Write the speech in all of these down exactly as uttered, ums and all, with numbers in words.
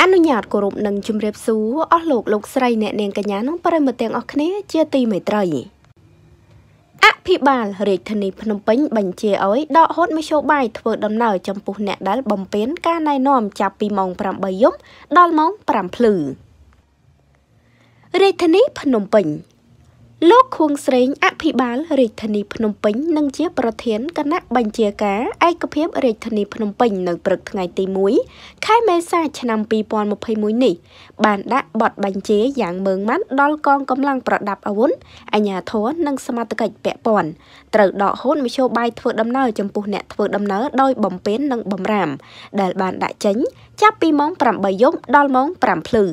อนุญาตกรุบหนึ่งจุ่มเรียบสูออหลกลูกใส่เนเนงกันยาน้องปรมาเตียงออกเนเจตีไม่ตรายอภิบาลเรียกธนิพนมเป็นบัญเจอ้อยดอกฮดไม่โชว์ใบเถิดดำเนินจำปุเนได้บ่มเป็นกาในนอมจับปีมองปรำใบยมดอลมองปรำพลือเรียกธนิพนมเป็นโลกควงเสริงอภิบาลเรียกธนิพนมเป็นนั่งเจียประเทียนคณะบัญเจกาไอกระเพียบเรียกธนิพนมเป็นในปรึกไงตีมุ้ยค่ายเมษาชนำปีปอนมาพายมุ้ยนี่บานดะบอดบัญเจอย่างเมืองมัดดอลกองกำลังประดับอาวุธอัญญาโถนั่งสมาตกิจแปะปอนเติร์ดดอกโหนมิโชบายเถิดดำเนินจำปูเนะเถิดดำเนินโดยบ่มเป็นนั่งบ่มรามเดินบานดะจังจับปีมองปรำใบยมดอลมองปรำพลือ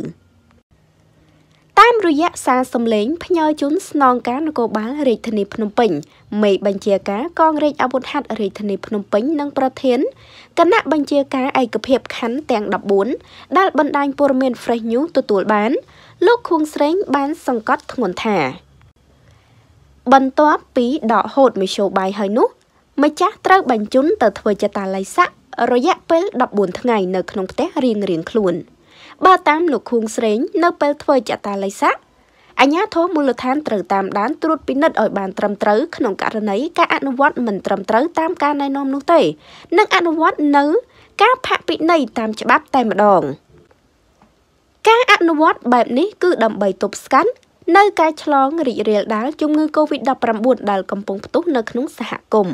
ตามระยะสาสมเลงพญาจุนสนองการนกบ้านเรธนิพนมปิงไม่บัญเชียการกองเรอาบุญหัดเรธนิพนมปิงนั่งประเทศคณะบัญเชียการไอกระเพียบขันแต่งดับบุญได้บรรดาปรเมนไฟยุตัวตัวบ้านลูกควงเสงบ้านสังกัดถนนแถบรรทับปีดอกโหดไม่โชว์ใบหอยนุไม่จ้าเต้าบัญจุนแต่ถวยจะตาไหลซะระยะเป็นดับบุญทั้งไงในขนมเตะเรียงเรียงคลุนบาตามหลกคุงเสงนักเปิดเผยจัตตาไลซะอัญญาโทมูลธานตรึกตามด้านตรุษปินัดอ่อยบานตรำตรึกขนมการไหนการอนุวัตเหมือนตรำตรึกตามการในนมนุ่งเตยนักอนุวัตเนื้อการพระปิในตามฉบับแต่มาดองการอนุวัตแบบนี้คือดำใบตบสกันในการฉลองริเรียลดาจุงเงือโควิดดับประบุดดัลกำปงประตูนักนุ่งสหกรม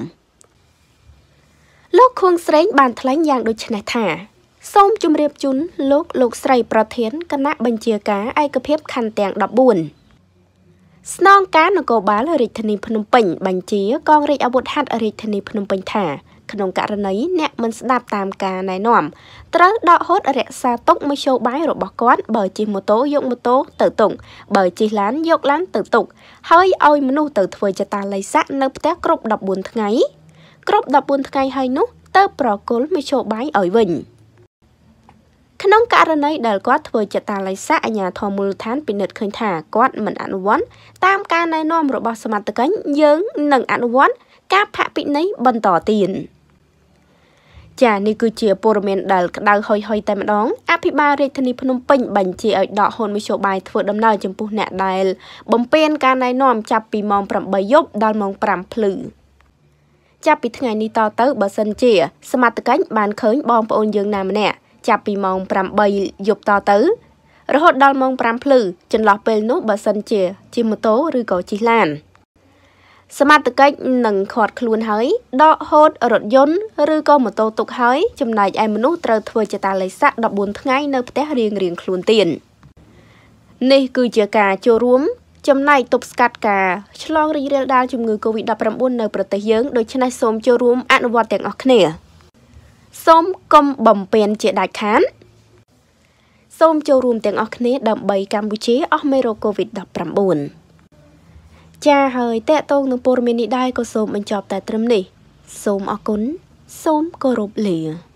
โลกคุงเสงบานทลายอย่างโดยชนะท่าส้มจุมเรียบจุนโลกโลกใส่ประเทศคณะบัญเชียการไอกระเพียบคันแต่งดับบุญสนองการนกบ้านริธนิพนมปิงบัญเชียกองเรียอาวุธหัดริธนิพนมปิงถ่าขนมกะระไหนเนี่ยมันสนับตามการนายน้อมตรัสดอกฮดเรศตกไม่โชว์ใบรบบก้อนเบอร์จีมโตยกมโตเติร์ตุงเบอร์จีล้านยกล้านเติร์ตุงเฮ้ยเอามนุเติร์ถวยจะตาไหลซะนับแต่กรบดับบุญทั้งไงกรบดับบุญทั้งไงเฮ้ยนุเติร์ปรโกลไม่โชว์ใบอ่อยวิญขนมกะระไหนเดินกวาดเผยจัตตาไลซะอัญญาทอมูลธานปิเนตเคยถ่ากวาดเหมือนอนุวัตตามการในนอมระบอบสมัติกันเยื้องหนึ่งอนุวัตกาพระปิเนยบรรต่อตีนจากนี้คือเจียโปรเมนเดินเดินหอยหอยแต่มาดองอภิบาลเรธนิพนมปิงบัญเจียดอกโหนมิโชบายเผยดำเนินจมพูเนตเดินบ่มเป็นการในนอมจับปีมองปรำใบยบดอนมองปรำพลือจับปีทั้งไงนี้ต่อเติบบะสันเจียสมัติกันบานเขินบองปนเยื้องนามเนจับปีมองปรำใบยบต่อเติร์รหดดอลมองปรำพลือจนหลอกเป็นนุบสันเจจิมโตหรือเกาจิลานสมาติกหนึ่งขอดคลุนเฮยดอกโหดรถยนต์หรือก็มโตตกเฮยจำนายไอมนุเตอร์ถวยจะตาไหลซะดอกบุญทั้งไงในประเทศเรียงเรียงคลุนเตียนนี่คือเจอกาโจรวมจำนายตบสกัดกาฉลองรีเรียลดาจุ่มงือโควิดดับประบุนในประเทศเยื้องโดยชนะสมโจรวมอนุวัตแต่งออกเนียส้มกลมบ่มเป็นเจดายคันส้มโจรวมเตียงออกเนดับใบกัมพูชีออกเมโรโควิดดับประบุนจ้าเฮยแต่ตรงนึงปรเมนิได้ก็ส้มมันจอบแต่ตรึมนี่ส้มอกุนส้มกรุบเหลือ